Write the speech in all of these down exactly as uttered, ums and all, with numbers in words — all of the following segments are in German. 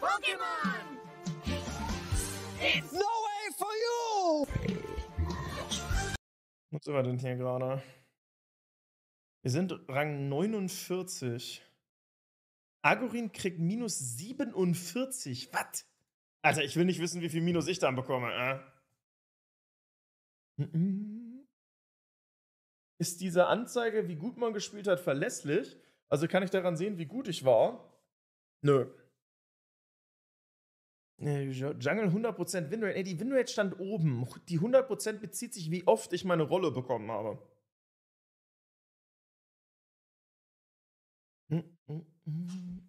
Pokémon! It's no way for you! Wo sind wir denn hier gerade? Wir sind Rang neunundvierzig. Agurin kriegt minus siebenundvierzig. Was? Alter, ich will nicht wissen, wie viel Minus ich dann bekomme. Äh? Ist diese Anzeige, wie gut man gespielt hat, verlässlich? Also kann ich daran sehen, wie gut ich war? Nö. Jungle hundert Prozent Winrate. Ey, die Winrate stand oben. Die hundert Prozent bezieht sich, wie oft ich meine Rolle bekommen habe.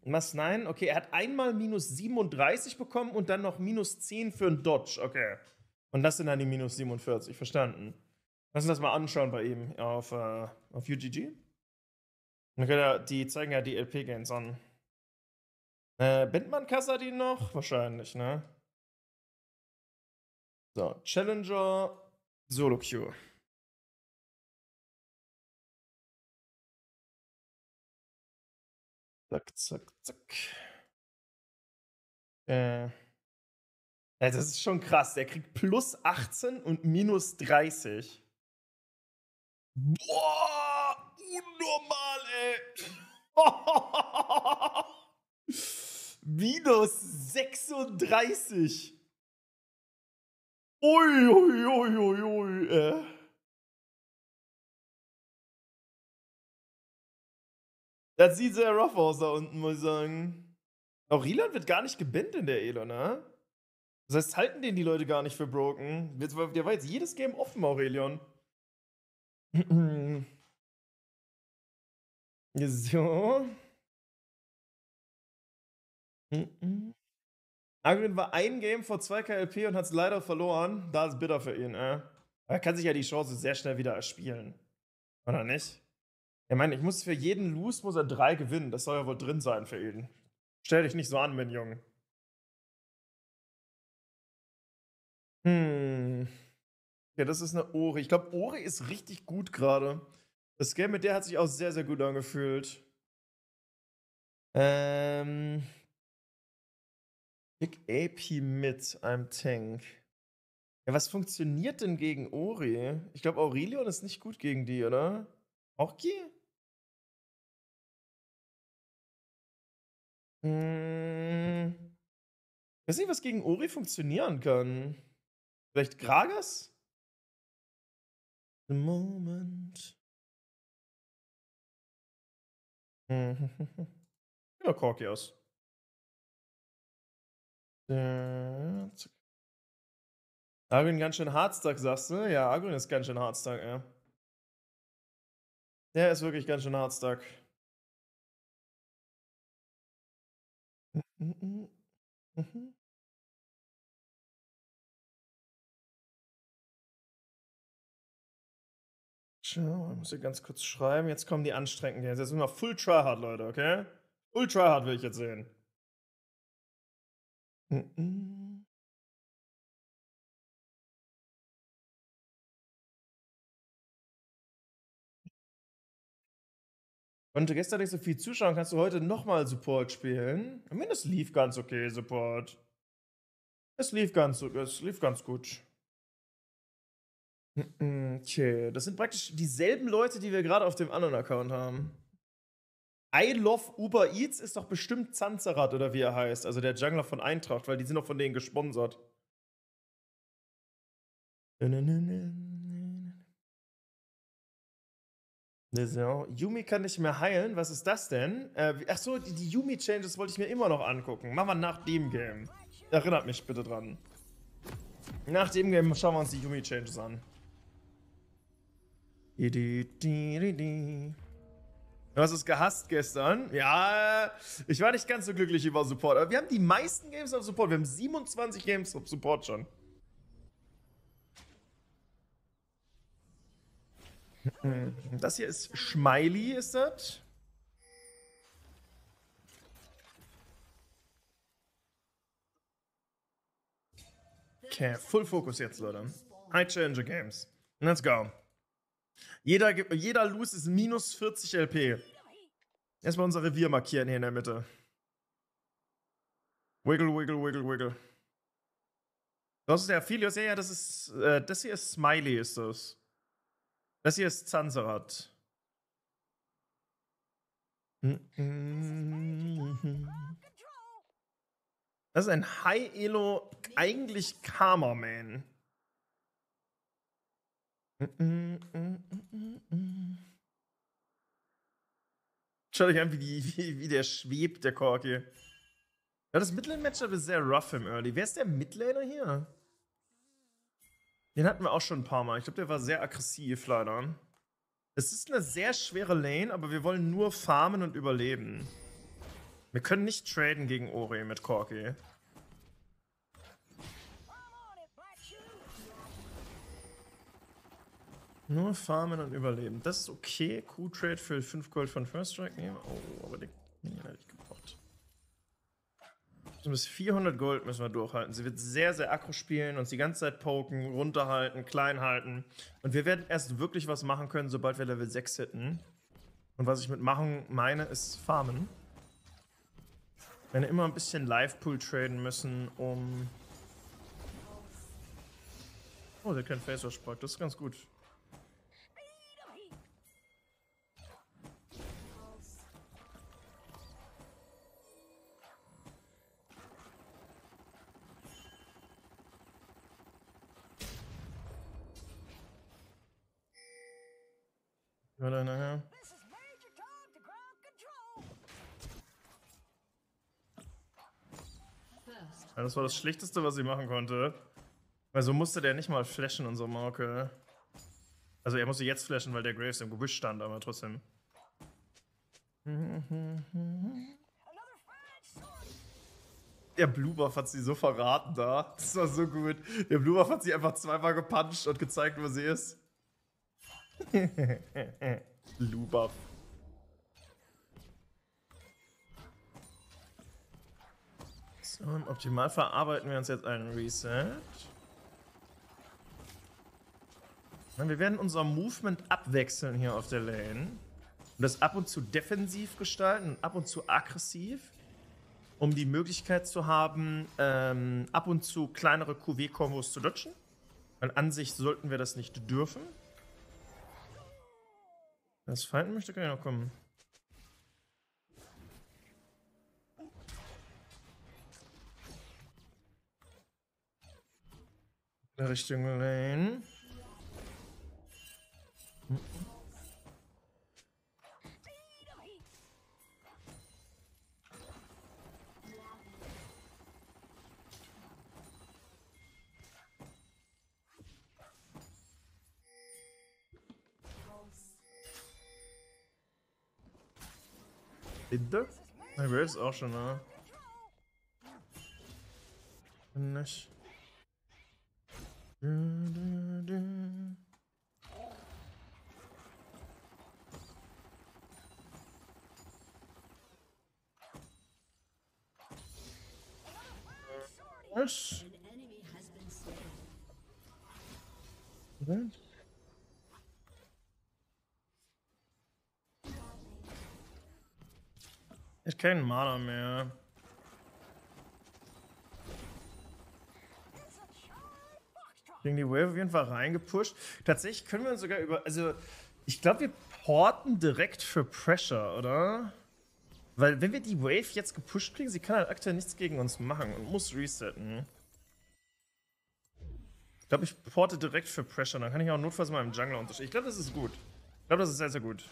Was? Nein? Okay, er hat einmal minus siebenunddreißig bekommen und dann noch minus zehn für einen Dodge. Okay. Und das sind dann die minus siebenundvierzig. Verstanden. Lass uns das mal anschauen bei ihm auf, äh, auf U G G. Okay, die zeigen ja die L P-Gains an. Äh, Bentmann-Kassadin noch? Wahrscheinlich, ne? So, Challenger, Solo-Queue. Zack, zack, zack. Äh. Ja, das ist schon krass. Der kriegt plus achtzehn und minus dreißig. Boah! Unnormal, ey! Minus sechsunddreißig. Ui, ui, ui, ui, ui, äh. Das sieht sehr rough aus da unten, muss ich sagen. Aurelion wird gar nicht gebinnt in der Elo, ne? Das heißt, halten den die Leute gar nicht für broken. Der war jetzt jedes Game offen, Aurelion. So. Agurin war ein Game vor zwei K L P und hat es leider verloren. Da ist bitter für ihn, äh. Er kann sich ja die Chance sehr schnell wieder erspielen. Oder nicht? Ich meine, ich muss für jeden Lose muss er drei gewinnen. Das soll ja wohl drin sein für ihn. Stell dich nicht so an, mein Junge. Hm. Ja, das ist eine Ori. Ich glaube, Ori ist richtig gut gerade. Das Game mit der hat sich auch sehr, sehr gut angefühlt. Ähm. Big A P mit einem Tank. Ja, was funktioniert denn gegen Ori? Ich glaube, Aurelion ist nicht gut gegen die, oder? Korki? Hm. Ich weiß nicht, was gegen Ori funktionieren kann. Vielleicht Kragas? The Moment. Hm. Ja, Korkias. Agurin ganz schön Hardstack, sagst du? Ja, Agurin ist ganz schön Hardstack, ja. Der ist wirklich ganz schön Hardstack. Mhm. Mhm. Schau, ich muss hier ganz kurz schreiben. Jetzt kommen die anstrengenden Games. Jetzt sind wir full tryhard, Leute, okay? Full tryhard will ich jetzt sehen. Mhm. Konnte gestern nicht so viel zuschauen, kannst du heute nochmal Support spielen? Ich meine, es lief ganz okay, Support. Es lief ganz, es lief ganz gut. Okay, das sind praktisch dieselben Leute, die wir gerade auf dem anderen Account haben. I love Uber Eats ist doch bestimmt Zanzarat oder wie er heißt, also der Jungler von Eintracht, weil die sind doch von denen gesponsert. So. Yumi kann nicht mehr heilen, was ist das denn? Äh, achso, die, die Yumi-Changes wollte ich mir immer noch angucken. Machen wir nach dem Game. Erinnert mich bitte dran. Nach dem Game schauen wir uns die Yumi-Changes an. Du hast es gehasst gestern. Ja, ich war nicht ganz so glücklich über Support. Aber wir haben die meisten Games auf Support. Wir haben siebenundzwanzig Games auf Support schon. Das hier ist Smiley, ist das? Okay, Full Focus jetzt, Leute. High Challenger Games. Let's go. Jeder, jeder Lose ist minus vierzig L P. Erstmal unser Revier markieren hier in der Mitte. Wiggle, wiggle, wiggle, wiggle. Das ist der Aphelios. Ja, ja, das ist. Äh, das hier ist Smiley, ist das. Das hier ist Zanzarat. Das ist ein High-Elo, eigentlich Karma-Man. Schaut euch an, wie, die, wie, wie der schwebt, der Korki. Ja, das Midlane-Matchup ist sehr rough im Early. Wer ist der Midlaner hier? Den hatten wir auch schon ein paar Mal. Ich glaube, der war sehr aggressiv, leider. Es ist eine sehr schwere Lane, aber wir wollen nur farmen und überleben. Wir können nicht traden gegen Ori mit Corki. Nur farmen und überleben. Das ist okay. Q-Trade für fünf Gold von First Strike nehmen. Oh, aber den hätte ich gebraucht. Bis vierhundert Gold müssen wir durchhalten. Sie wird sehr, sehr aggro spielen, uns die ganze Zeit poken, runterhalten, klein halten. Und wir werden erst wirklich was machen können, sobald wir Level sechs hitten. Und was ich mit machen meine, ist farmen. Wir werden immer ein bisschen Live-Pool traden müssen, um... Oh, der kennt Phaser-Spark, das ist ganz gut. Oder nachher. Ja, das war das Schlechteste, was ich machen konnte. Weil so musste der nicht mal flashen, unsere Marke. Also er musste jetzt flashen, weil der Graves im Gebüsch stand, aber trotzdem. Der Blue-Buff hat sie so verraten da. Das war so gut. Der Blue-Buff hat sie einfach zweimal gepuncht und gezeigt, wo sie ist. Blue-Buff. So, im Optimalfall arbeiten wir uns jetzt einen Reset. Wir werden unser Movement abwechseln hier auf der Lane. Und das ab und zu defensiv gestalten und ab und zu aggressiv. Um die Möglichkeit zu haben, ähm, ab und zu kleinere Q W-Kombos zu dodgen. Weil an sich sollten wir das nicht dürfen. Das Feind möchte gar nicht noch kommen. In der Richtung Lane. Hm. Bitte? Na, Graves auch schon, ne? Nash. Nash. Ich hab keinen Mana mehr. Gegen die Wave auf jeden Fall reingepusht. Tatsächlich können wir uns sogar über... Also, ich glaube, wir porten direkt für Pressure, oder? Weil wenn wir die Wave jetzt gepusht kriegen, sie kann halt aktuell nichts gegen uns machen und muss resetten. Ich glaube, ich porte direkt für Pressure. Dann kann ich auch notfalls mal im Jungler unterstützen. Ich glaube, das ist gut. Ich glaube, das ist sehr, sehr gut.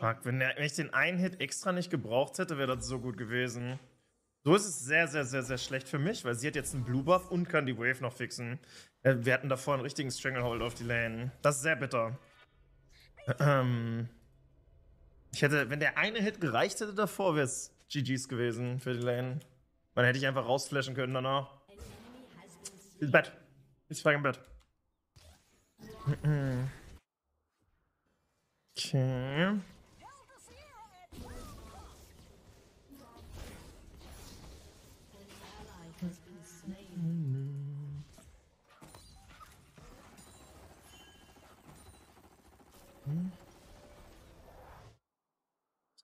Fuck, wenn, der, wenn ich den einen Hit extra nicht gebraucht hätte, wäre das so gut gewesen. So ist es sehr, sehr, sehr, sehr schlecht für mich, weil sie hat jetzt einen Blue-Buff und kann die Wave noch fixen. Wir hatten davor einen richtigen Stranglehold auf die Lane. Das ist sehr bitter. Ähm, Ich hätte, wenn der eine Hit gereicht hätte davor, wäre es G Gs gewesen für die Lane. Dann hätte ich einfach rausflashen können danach. Ins Bett. Ich frage im Bett. Okay.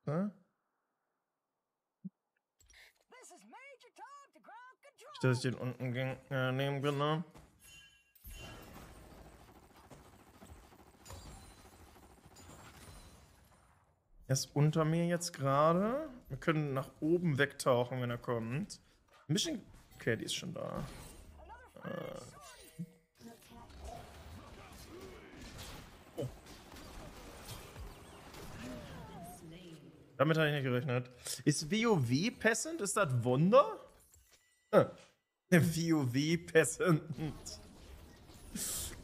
Huh? Ich dachte, dass ich den unten ging, äh, nehmen kann, ne? Er ist unter mir jetzt gerade. Wir können nach oben wegtauchen, wenn er kommt. Ein bisschen... Okay, die ist schon da. Äh. Damit habe ich nicht gerechnet. Ist W O W passend? Ist das Wunder? Ah. W O W passend.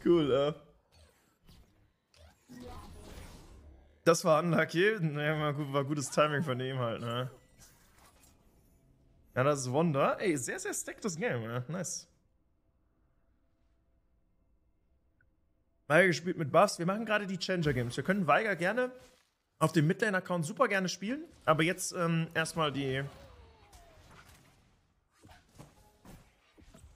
Cool, äh. Das war unlucky. Naja, war gutes Timing von dem halt, ne? Ja, das ist Wunder. Ey, sehr, sehr stacktes Game, ne? Nice. Weiger gespielt mit Buffs. Wir machen gerade die Changer-Games. Wir können Weiger gerne... auf dem Midlane-Account super gerne spielen, aber jetzt ähm, erstmal die...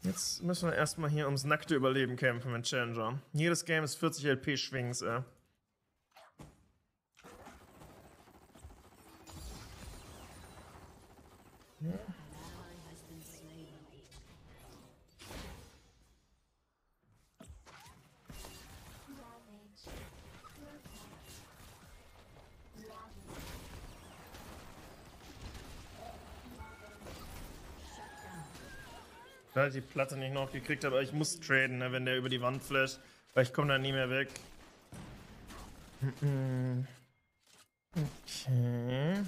Jetzt müssen wir erstmal hier ums nackte Überleben kämpfen mit Challenger. Jedes Game ist vierzig L P Schwings, ey. Weil ich die Platte nicht noch gekriegt habe, aber ich muss traden, ne, wenn der über die Wand flasht, weil ich komme da nie mehr weg. Okay.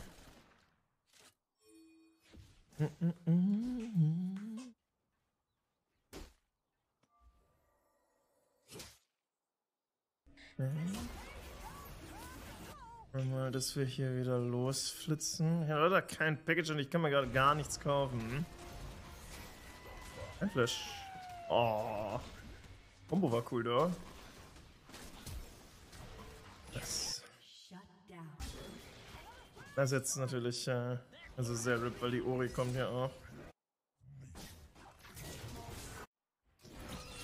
Mal, dass wir hier wieder losflitzen. Ich habe leider kein Package und ich kann mir gerade gar nichts kaufen. Ein Flash. Oh. Combo war cool, da. Yes. Das ist jetzt natürlich äh, also sehr RIP, weil die Ori kommt ja auch.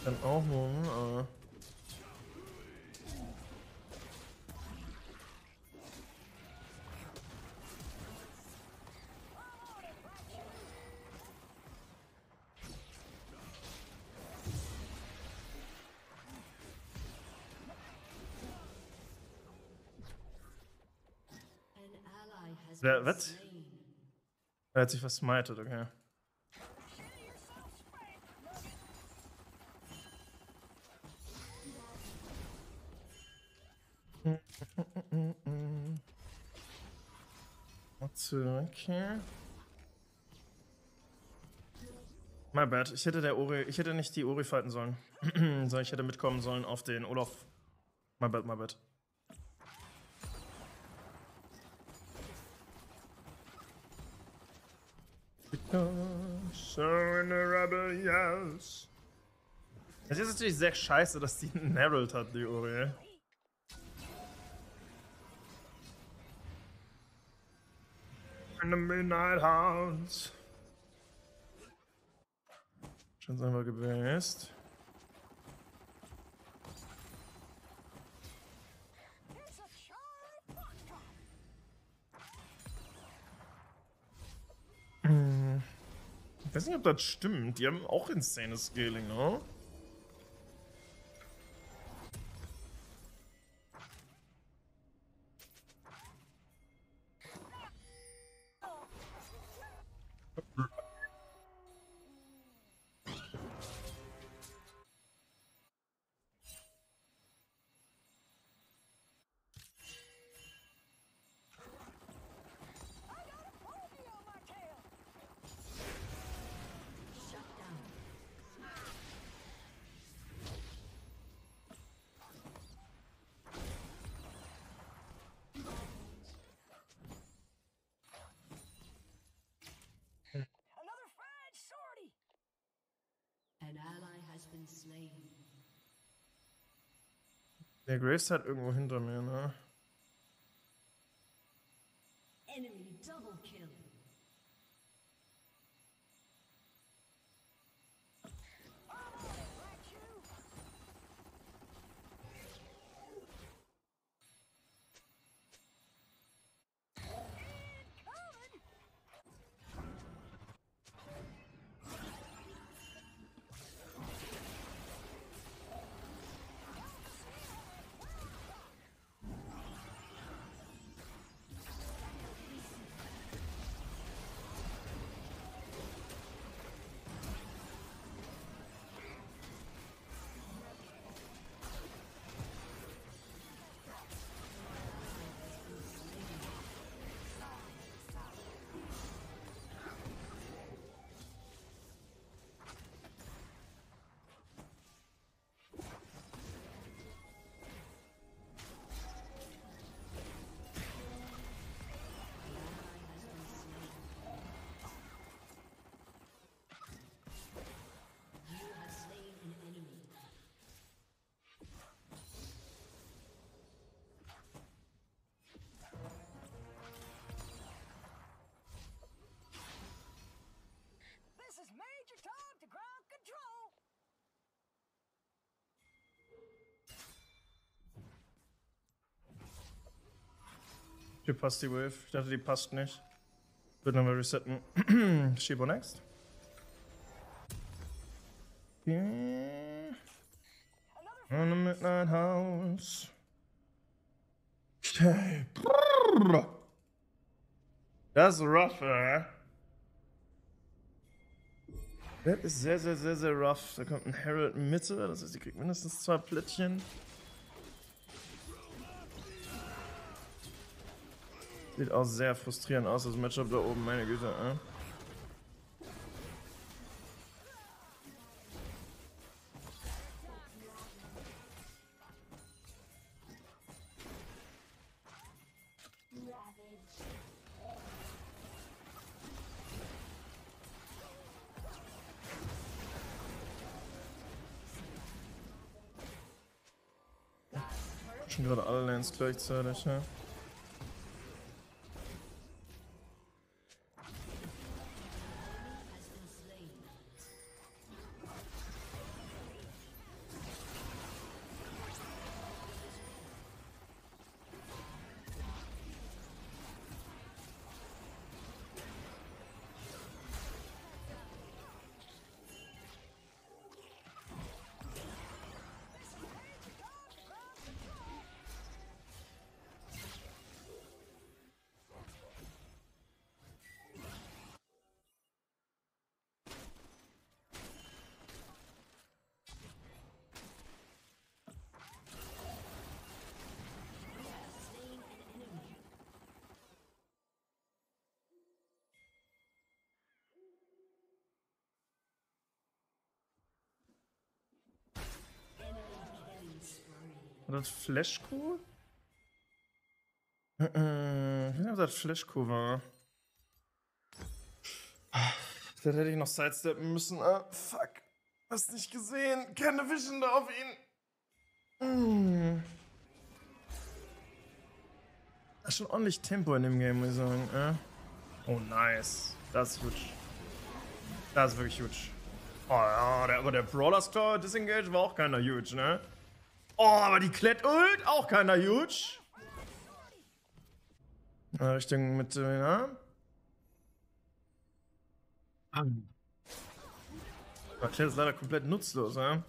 Dann auch holen, aber... Wer, was? Er hat sich was smited, okay. Okay. My bad. Ich hätte der Ori, ich hätte nicht die Ori fighten sollen. Sondern ich hätte mitkommen sollen auf den Olaf. My bad, my bad. So in the rebel house. Es ist natürlich sehr scheiße, dass die einen Herald hat, die Ori. In the midnight house. Schon sind wir gebased. Ich weiß nicht, ob das stimmt. Die haben auch insane Scaling, ne? Der Graves hat irgendwo hinter mir, ne? Enemy double kill. Hier passt die Wave. Ich dachte, die passt nicht. Wird nochmal resetten. Shibo next. Yeah. On the Midnight House. Okay. Das ist rough, eh? Das ist sehr, sehr, sehr, sehr rough. Da kommt ein Herald Mitte. Das heißt, die kriegt mindestens zwei Plättchen. Sieht auch sehr frustrierend aus, das Matchup da oben, meine Güte, ne? Schon gerade alle Lanes gleichzeitig, ne? Das Flash-Crew? Ich weiß nicht, ob das Flash-Crew war. Das hätte ich noch sidesteppen müssen. Ah, fuck. Hast nicht gesehen. Keine Vision da auf ihn. Da ist schon ordentlich Tempo in dem Game, muss ich sagen. Ja? Oh, nice. Das ist huge. Das ist wirklich huge. Oh ja, der, aber der Brawler-Score Disengage war auch keiner huge, ne? Oh, aber die Kled-Ult, auch keiner huge. Na, Richtung Mitte, ja. Aber Kled ist leider komplett nutzlos, ja.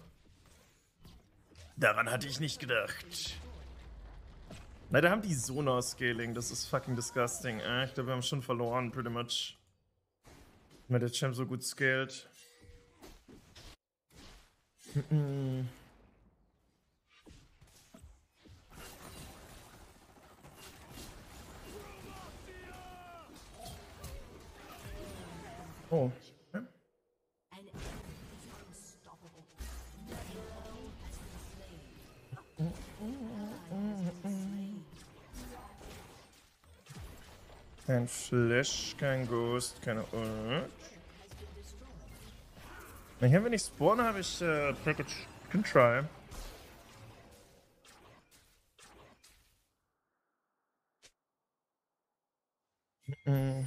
Daran hatte ich nicht gedacht. Leider haben die Sona-Scaling, das ist fucking disgusting, ja. Ich glaube, wir haben schon verloren, pretty much. Wenn der Champ so gut scaled. Oh. Ja. Kein Flash, kein Ghost, keine Ult. Wenn ich spawne, habe ich äh, Package. Can try. Mhm.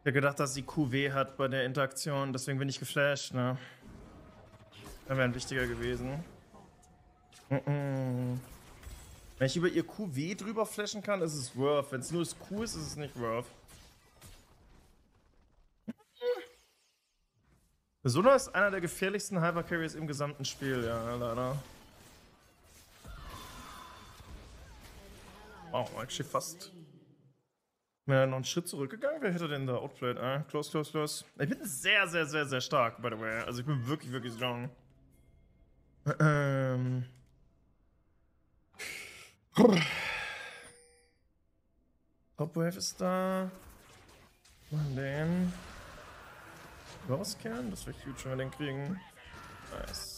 Ich hab gedacht, dass sie Q W hat bei der Interaktion, deswegen bin ich geflasht, ne? Das wäre ein wichtiger gewesen. Mm-mm. Wenn ich über ihr Q W drüber flashen kann, ist es worth. Wenn es nur das Q ist, ist es nicht worth. Sona ist einer der gefährlichsten Hyper-Carries im gesamten Spiel, ja, leider. Wow, eigentlich fast. Wenn er noch einen Schritt zurückgegangen wäre, hätte denn da outplayed, äh? Close, close, close. Ich bin sehr, sehr, sehr, sehr stark, by the way. Also ich bin wirklich, wirklich strong. Ähm. Topwave ist da. Machen den. Rauskehren? Das wäre huge, wenn wir den kriegen. Nice.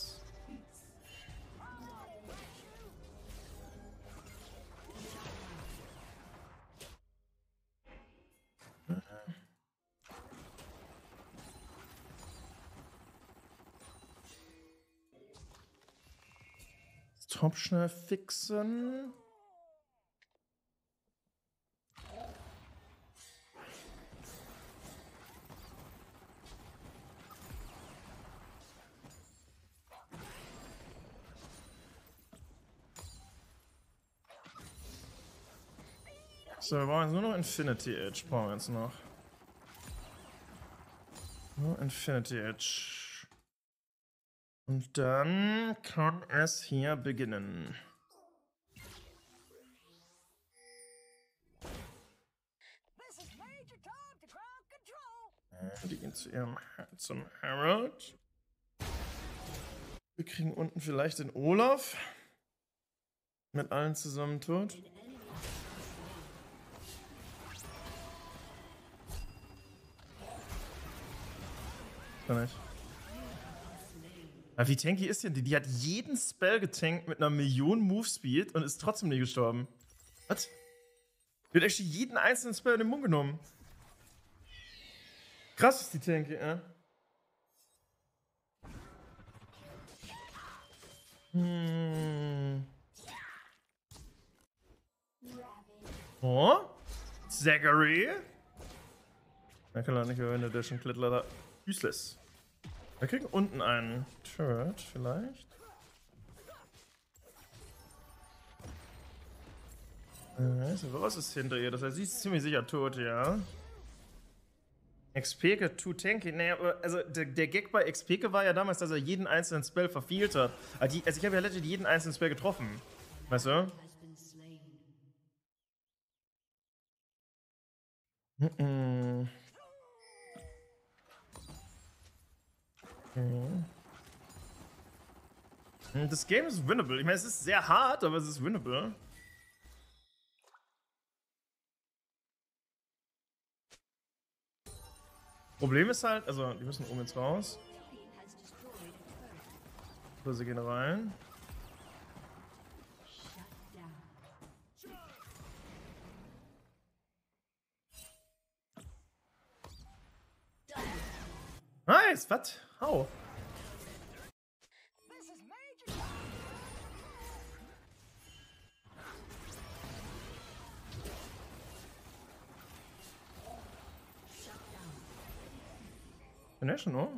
Top schnell fixen. So, wir brauchen jetzt nur noch Infinity Edge. Brauchen wir jetzt noch. Nur Infinity Edge. Und dann kann es hier beginnen. Die gehen zu ihrem zum Herald. Wir kriegen unten vielleicht den Olaf. Mit allen zusammen tot. Kann ich. Wie tanky ist denn die? Die hat jeden Spell getankt mit einer Million Move Speed und ist trotzdem nie gestorben. Was? Die hat echt jeden einzelnen Spell in den Mund genommen. Krass ist die tanky, ja? Hm. Oh? Zachary? Er kann leider nicht verwendet, der ist schon Klettler. Useless. Wir kriegen unten einen Turret, vielleicht. Was ist hinter ihr? Das heißt, sie ist ziemlich sicher tot, ja. Xpeke, too tanky. Naja, also der, der Gag bei Xpeke war ja damals, dass er jeden einzelnen Spell verfehlt hat. Also ich habe ja letztlich jeden einzelnen Spell getroffen. Weißt du? Mm-mm. Das Game ist winnable. Ich meine, es ist sehr hart, aber es ist winnable. Problem ist halt, also die müssen oben jetzt raus. So, sie gehen rein. Nice, was? Hau. National?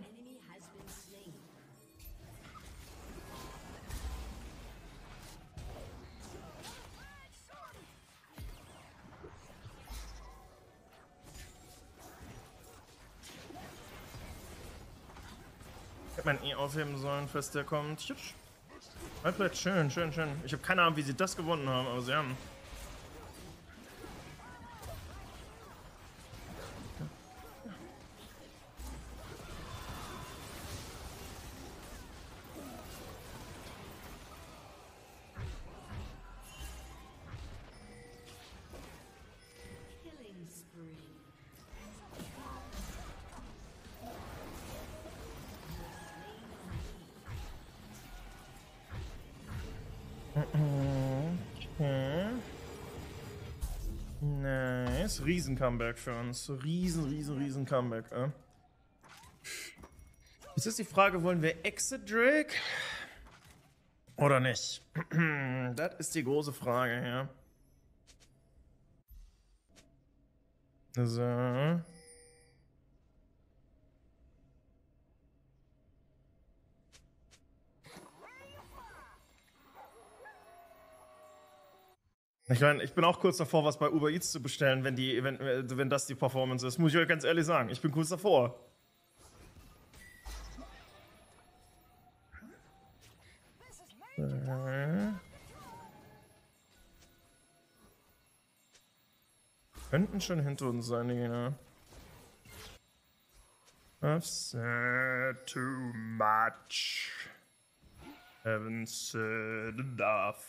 Man eh aufheben sollen, falls der kommt. Halbzeit, schön, schön, schön. Ich habe keine Ahnung, wie sie das gewonnen haben, aber sie haben. nice. Riesen-Comeback für uns. Riesen, riesen, riesen Comeback, ey. Jetzt ist die Frage, wollen wir Exit Drake oder nicht? Das ist die große Frage hier. So. Ich meine, ich bin auch kurz davor, was bei Uber Eats zu bestellen, wenn, die, wenn, wenn das die Performance ist. Muss ich euch ganz ehrlich sagen, ich bin kurz davor. Äh. Könnten schon hinter uns sein, Digga. I've said too much. Haven't said enough.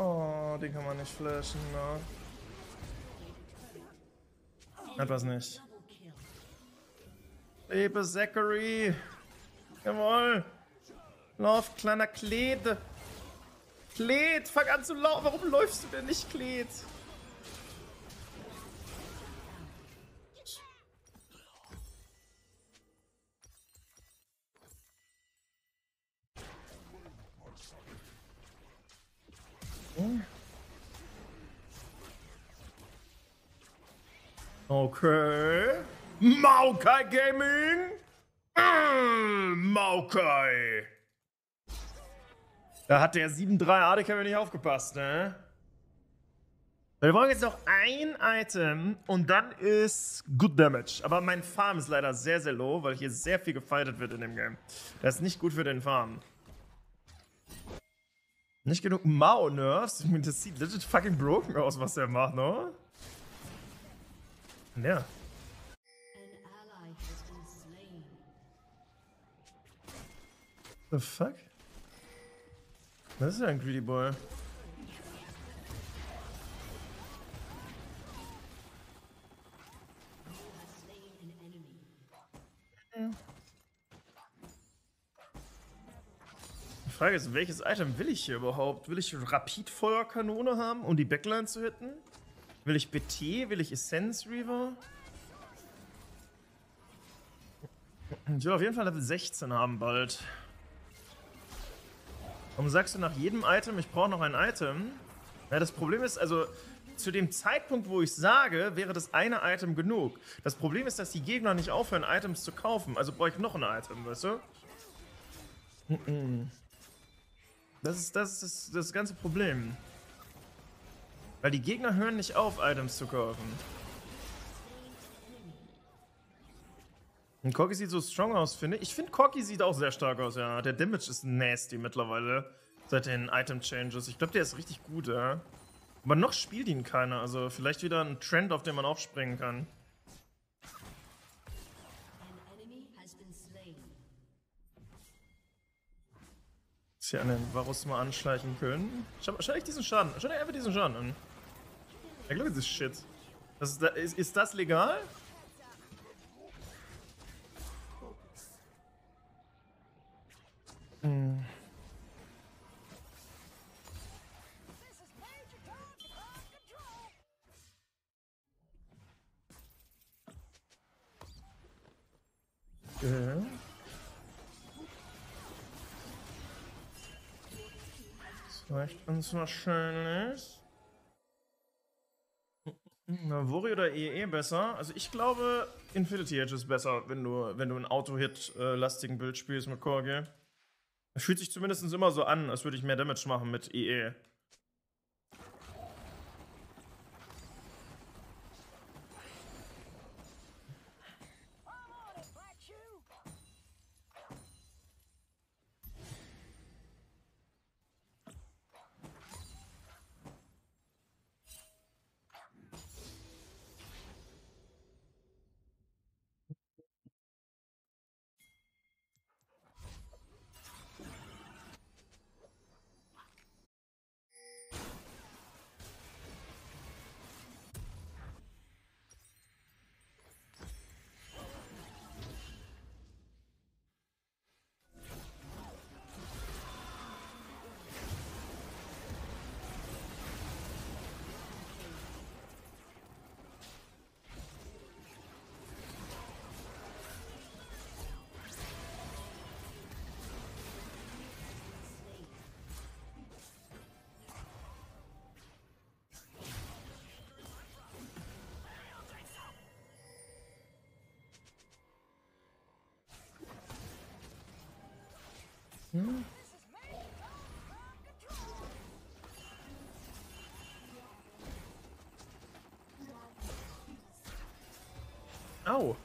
Oh, den kann man nicht flashen, ne? No. Hat was nicht. Lebe Zachary! Jawohl! Lauf, kleiner Kled! Kled, fang an zu laufen! Warum läufst du denn nicht, Kled? Okay. Maokai Gaming. Äh, Maokai. Da hat der sieben drei A D K nicht aufgepasst, ne? Wir brauchen jetzt noch ein Item und dann ist Good Damage. Aber mein Farm ist leider sehr, sehr low, weil hier sehr viel gefightet wird in dem Game. Das ist nicht gut für den Farm. Nicht genug Mao-Nerves. Das sieht legit fucking broken aus, was der macht, ne? Ja. The fuck? Das ist ja ein Greedy Boy. Ja. Die Frage ist, welches Item will ich hier überhaupt? Will ich Rapidfeuerkanone haben, um die Backline zu hitten? Will ich B T? Will ich Essence Reaver? Ich will auf jeden Fall Level sechzehn haben bald. Warum sagst du nach jedem Item, ich brauche noch ein Item? Ja, das Problem ist, also zu dem Zeitpunkt, wo ich sage, wäre das eine Item genug. Das Problem ist, dass die Gegner nicht aufhören, Items zu kaufen. Also brauche ich noch ein Item, weißt du? Das ist das, ist das ganze Problem. Weil die Gegner hören nicht auf, Items zu kaufen. Und Corki sieht so strong aus, finde ich. Ich finde, Corki sieht auch sehr stark aus, ja. Der Damage ist nasty mittlerweile. Seit den Item-Changes. Ich glaube, der ist richtig gut, ja. Aber noch spielt ihn keiner. Also vielleicht wieder ein Trend, auf den man aufspringen kann. Ist hier an den Varus mal anschleichen können. Schau, schau ich diesen Schaden. Schau dir einfach diesen Schaden an. Ich glaube, das ist shit. Das ist, ist, ist das legal? Hm. Okay. Das reicht uns wahrscheinlich. Na, Wori oder E E besser? Also ich glaube, Infinity Edge ist besser, wenn du, wenn du einen Auto-Hit-lastigen Bild spielst mit Korki. Es fühlt sich zumindest immer so an, als würde ich mehr Damage machen mit E E. Hm? Au!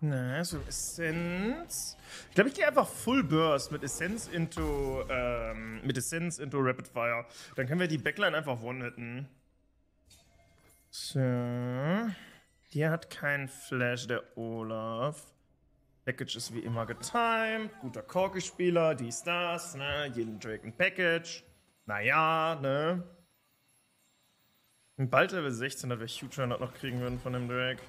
Na, so Essenz. Ich glaube, ich gehe einfach Full Burst mit Essenz into, ähm, mit Essenz into Rapid Fire. Dann können wir die Backline einfach one-hitten. So. Der hat keinen Flash, der Olaf. Package ist wie immer getimed. Guter Corki-Spieler, dies, das, ne? Jeden Drake ein Package. Naja, ne? Und bald Level sechzehn, da wäre ich Huge noch kriegen würden von dem Drake.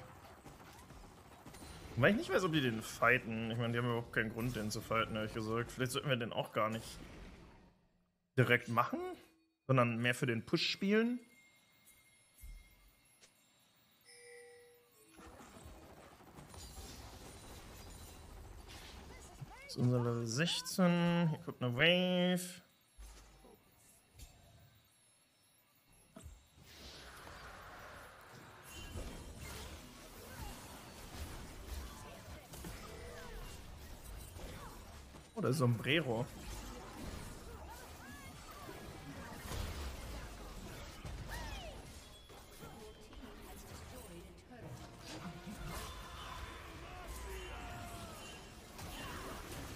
Weil ich nicht weiß, ob die den fighten. Ich meine, die haben überhaupt keinen Grund, den zu fighten, ehrlich gesagt. Vielleicht sollten wir den auch gar nicht direkt machen, sondern mehr für den Push spielen. Das ist unser Level sechzehn. Hier kommt eine Wave. Oder Sombrero.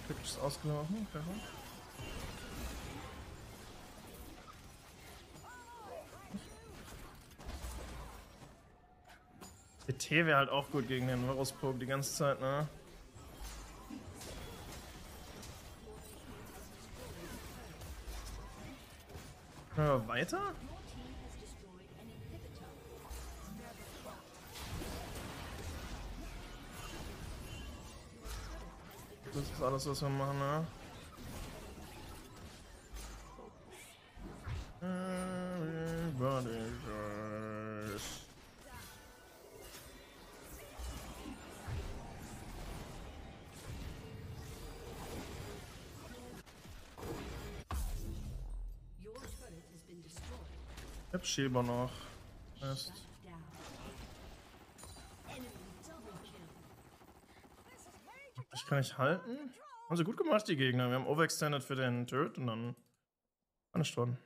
Glück ist ausgelaufen. Okay. B T wäre halt auch gut gegen den Varus-Poke die ganze Zeit, ne? Äh, weiter? Das ist alles, was wir machen, ne? Everybody goes. Ich hab Schilber noch. Mist. Ich kann nicht halten. Haben sie gut gemacht, die Gegner. Wir haben overextended für den Turret und dann punished worden.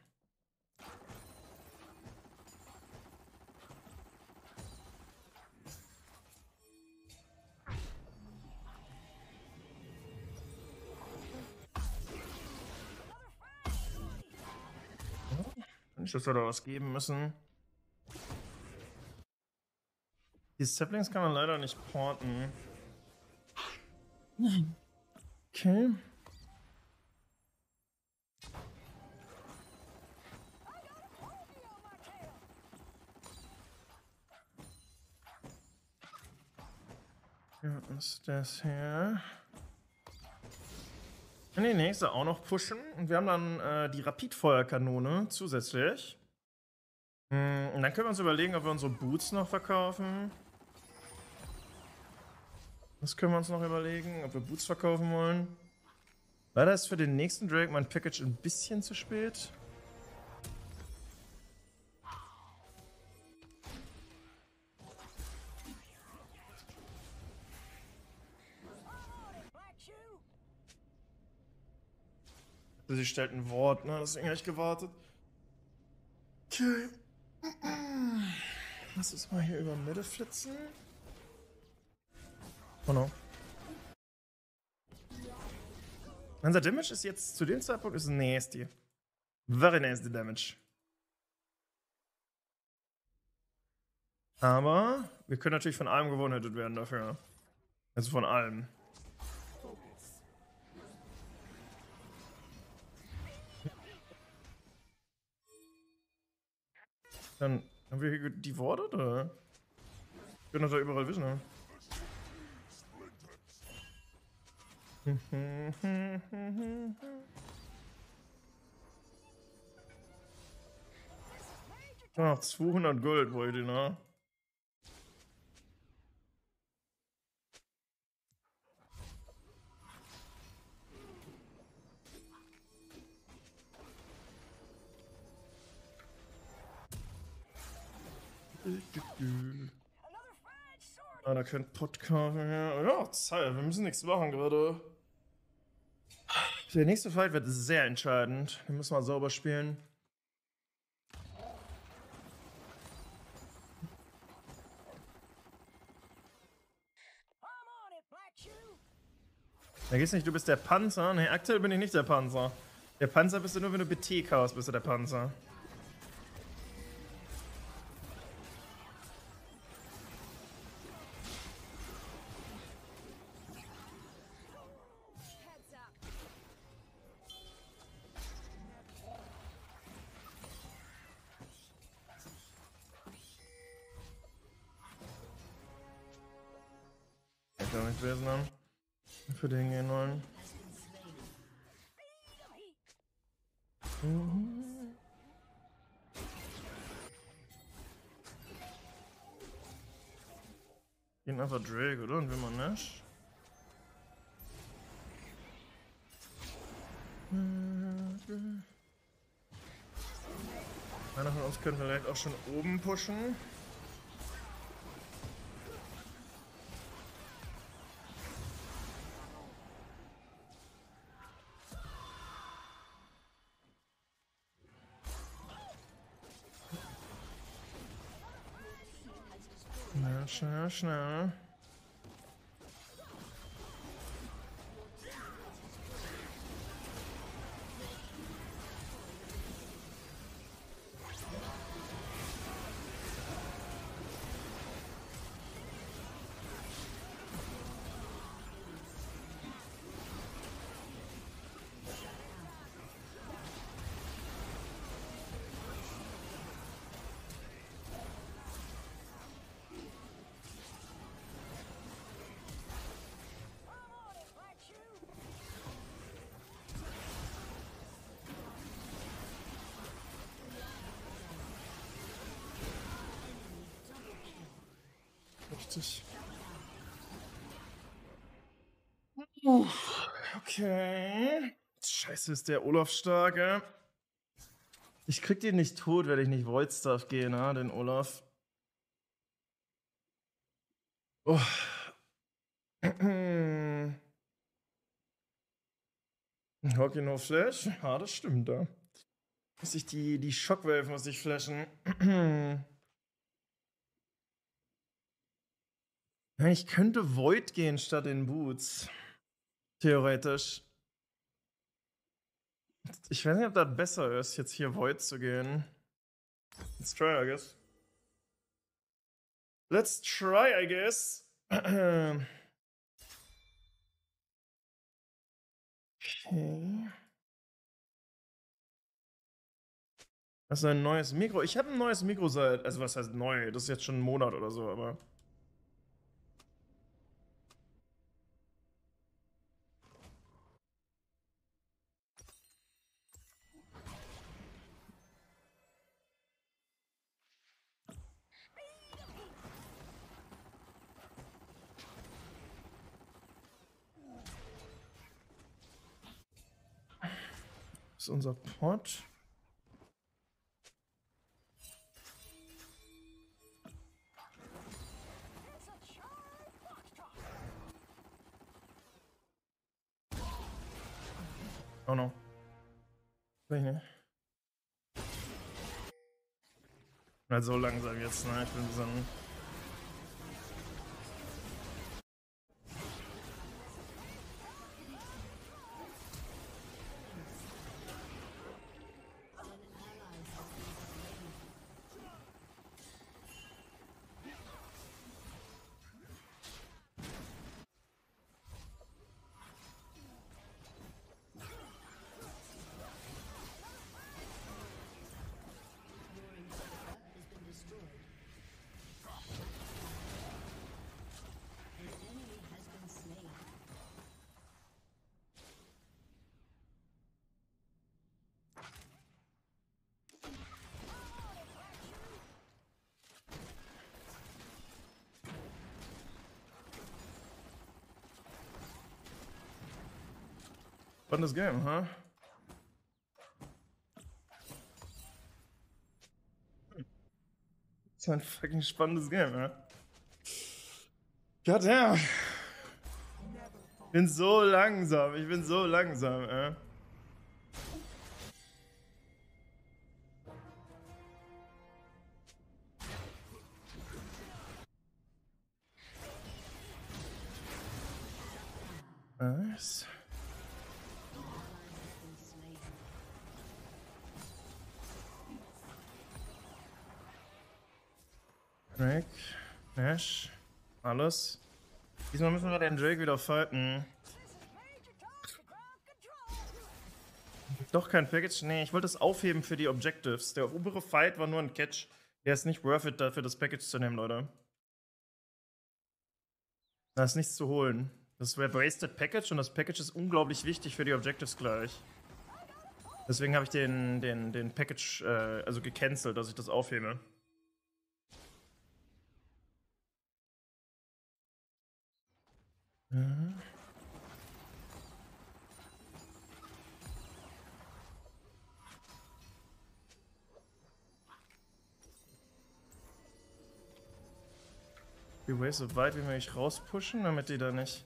Das würde was geben müssen. Die Saplings kann man leider nicht porten. Nein. Okay. Hier ist das her. Kann die nächste auch noch pushen. Und wir haben dann äh, die Rapidfeuerkanone zusätzlich. Mm, und dann können wir uns überlegen, ob wir unsere Boots noch verkaufen. Das können wir uns noch überlegen, ob wir Boots verkaufen wollen. Leider ist für den nächsten Drake mein Package ein bisschen zu spät. Sie stellt ein Wort, ne? Deswegen habe ich gewartet. Okay. Lass uns mal hier über Mitte flitzen. Oh no. Unser Damage ist jetzt zu dem Zeitpunkt ist nasty. Very nasty Damage. Aber wir können natürlich von allem gewonnen werden dafür. Also von allem. Dann haben wir hier die Worte, oder? Wir können das ja überall wissen, ne? Ach, zweihundert Gold wollte ich, ne? Ah, da könnt Podcast. Ja, Zeit, wir müssen nichts machen gerade. Der nächste Fight wird sehr entscheidend. Wir müssen mal sauber spielen. Da geht's nicht, du bist der Panzer. Ne, aktuell bin ich nicht der Panzer. Der Panzer bist du nur, wenn du B T kaufst, bist du der Panzer. Für den G neun. Mhm. Gehen einfach Drake, oder? Und will man Nash? Einer von uns könnte vielleicht auch schon oben pushen. Schnell, schnell. Okay. Scheiße, ist der Olaf stark, ey. Ich krieg den nicht tot, wenn ich nicht Void Stuff gehe, ne? Den Olaf. Oh. Hockey no Flash? Ja, das stimmt, da. Ja. Muss ich die, die Shockwave muss ich flashen. Ich könnte Void gehen statt den Boots. Theoretisch. Ich weiß nicht, ob das besser ist, jetzt hier Void zu gehen. Let's try, I guess. Let's try, I guess. Okay. Das ist ein neues Mikro. Ich habe ein neues Mikro seit, also was heißt neu? Das ist jetzt schon ein Monat oder so, aber... Das ist unser Pot. Oh no. Na, so langsam jetzt, ne? Ich bin so ein... Spannendes Game, ha? Huh? Das ist ein fucking spannendes Game, ja. God damn. Ich bin so langsam, ich bin so langsam, ja. Was? Drake, Nash, alles. Diesmal müssen wir den Drake wieder fighten. Doch kein Package? Nee, ich wollte es aufheben für die Objectives. Der obere Fight war nur ein Catch. Der ist nicht worth it, dafür das Package zu nehmen, Leute. Da ist nichts zu holen. Das wäre Wasted Package und das Package ist unglaublich wichtig für die Objectives gleich. Deswegen habe ich den, den, den Package äh, also gecancelt, dass ich das aufhebe. Mhm. Die Way so weit wie möglich rauspushen, damit die da nicht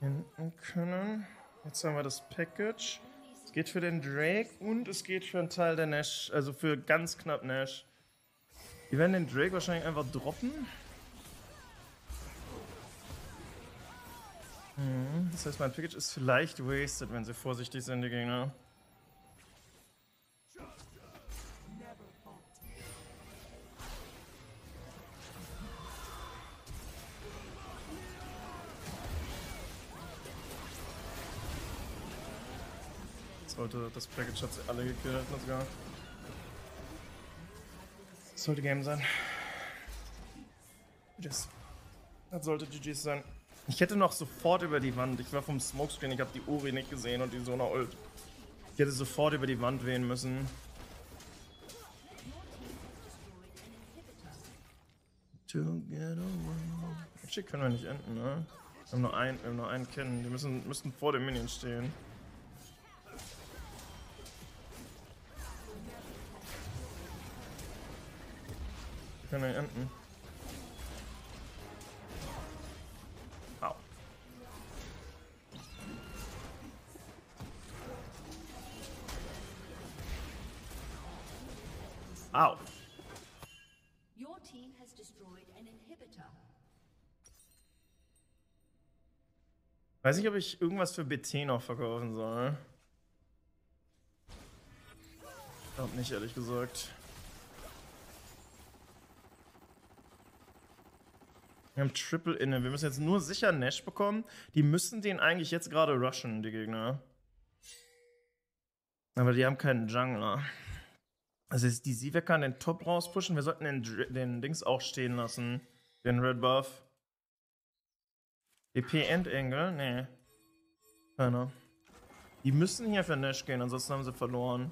hinten können. Jetzt haben wir das Package. Es geht für den Drake und es geht für einen Teil der Nash, also für ganz knapp Nash. Die werden den Drake wahrscheinlich einfach droppen. Das heißt, mein Package ist vielleicht wasted, wenn sie vorsichtig sind, die Gegner. Sollte das Package hat sie alle gekillt, let's go. Das sollte Game sein. G Gs. Das sollte G Gs sein. Ich hätte noch sofort über die Wand, ich war vom Smokescreen, ich habe die Ori nicht gesehen und die Sona ult. Ich hätte sofort über die Wand wehen müssen. Shit, können wir nicht enden, ne? Wir haben nur einen, wir haben nur einen kennen, die müssen, müssen vor dem Minion stehen. Wir können nicht enden. Au. Your team has destroyed an inhibitor. Weiß nicht, ob ich irgendwas für B T noch verkaufen soll. Ich glaube nicht, ehrlich gesagt. Wir haben Triple inne. Wir müssen jetzt nur sicher Nash bekommen. Die müssen den eigentlich jetzt gerade rushen, die Gegner. Aber die haben keinen Jungler. Also ist die Sivek kann den Top rauspushen. Wir sollten den, den Dings auch stehen lassen. Den Red Buff. D P Endengel? Nee. Keiner. Die müssen hier für Nash gehen, ansonsten haben sie verloren.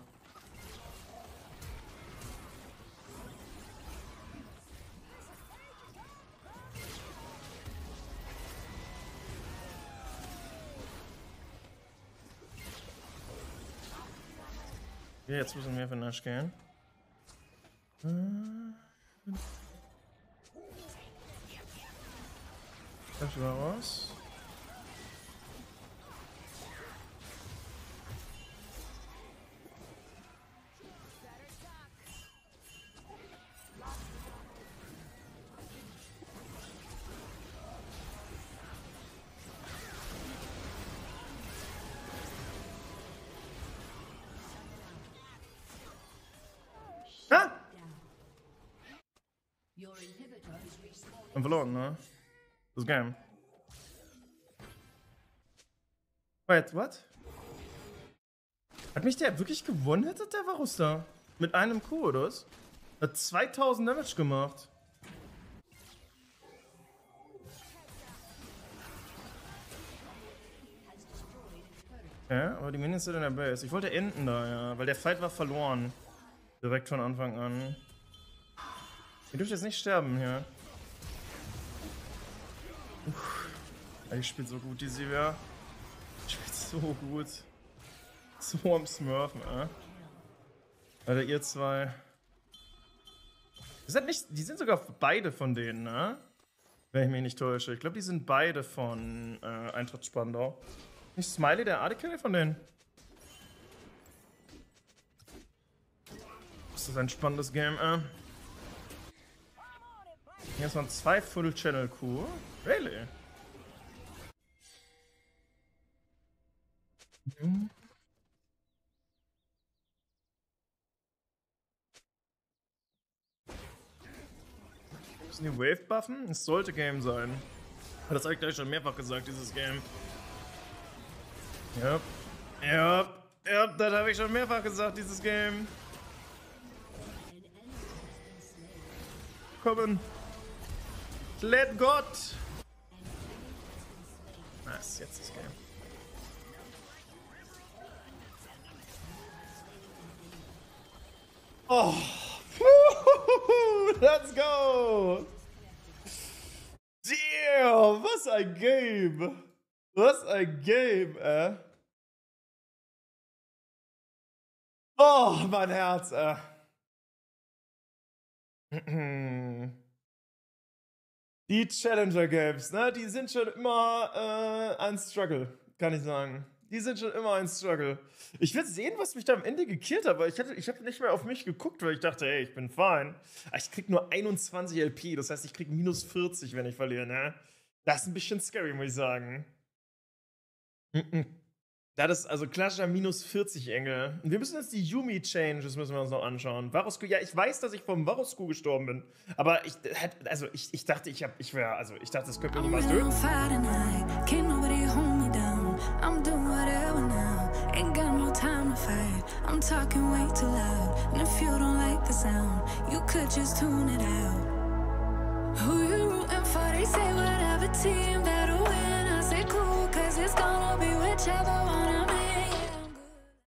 Okay, jetzt müssen wir für Nash gehen. Das war raus. Ah! Und verloren, ne? Das Game. Wait, what? Hat mich der wirklich gewonnen, hätte der Varus da? Mit einem Q, oder was? Hat zweitausend Damage gemacht. Ja, aber die Minions sind in der Base. Ich wollte enden da, ja, weil der Fight war verloren. Direkt von Anfang an. Ihr dürft jetzt nicht sterben hier. Uff. Ich spiele so gut, die Sivir. Ich spiele So gut. So am Smurfen, äh. Alter, ihr zwei. Ist das nicht, die sind sogar beide von denen, ne? Wenn ich mich nicht täusche. Ich glaube, die sind beide von äh, Eintracht Spandau. Nicht Smiley, der A D Carry von denen. Das ist ein spannendes Game, äh. Hier ist noch zwei Full Channel Q. Really? Mhm. Müssen die Wave buffen? Es sollte Game sein. Das habe ich gleich schon mehrfach gesagt, dieses Game. Ja, ja, ja, das habe ich schon mehrfach gesagt, dieses Game. Kommen. Let Gott! Nice, jetzt das Game. Oh! Let's go! Yeah! Was ein Game! Was ein Game, äh! Oh, mein Herz, äh! Die Challenger-Games, ne? Die sind schon immer äh, ein Struggle, kann ich sagen. Die sind schon immer ein Struggle. Ich will sehen, was mich da am Ende gekillt hat, weil ich, hatte, ich habe nicht mehr auf mich geguckt, weil ich dachte, hey, ich bin fein. Ich krieg nur einundzwanzig L P, das heißt, ich krieg minus vierzig, wenn ich verliere, ne? Das ist ein bisschen scary, muss ich sagen. Das ist also klassischer minus vierzig Engel. Und wir müssen jetzt die Yumi-Changes müssen wir uns noch anschauen. Varus, ja, ich weiß, dass ich vom Varus gestorben bin, aber ich, also ich, ich dachte, ich habe, ich wäre, also ich dachte, das könnte mir was töten. I'm doing whatever now, ain't got no time to fight. I'm talking way too loud, and if you don't like the sound, you could just tune it out. Who you rooting for? They say whatever team that'll win. I say cool, cause it's gonna be whichever one.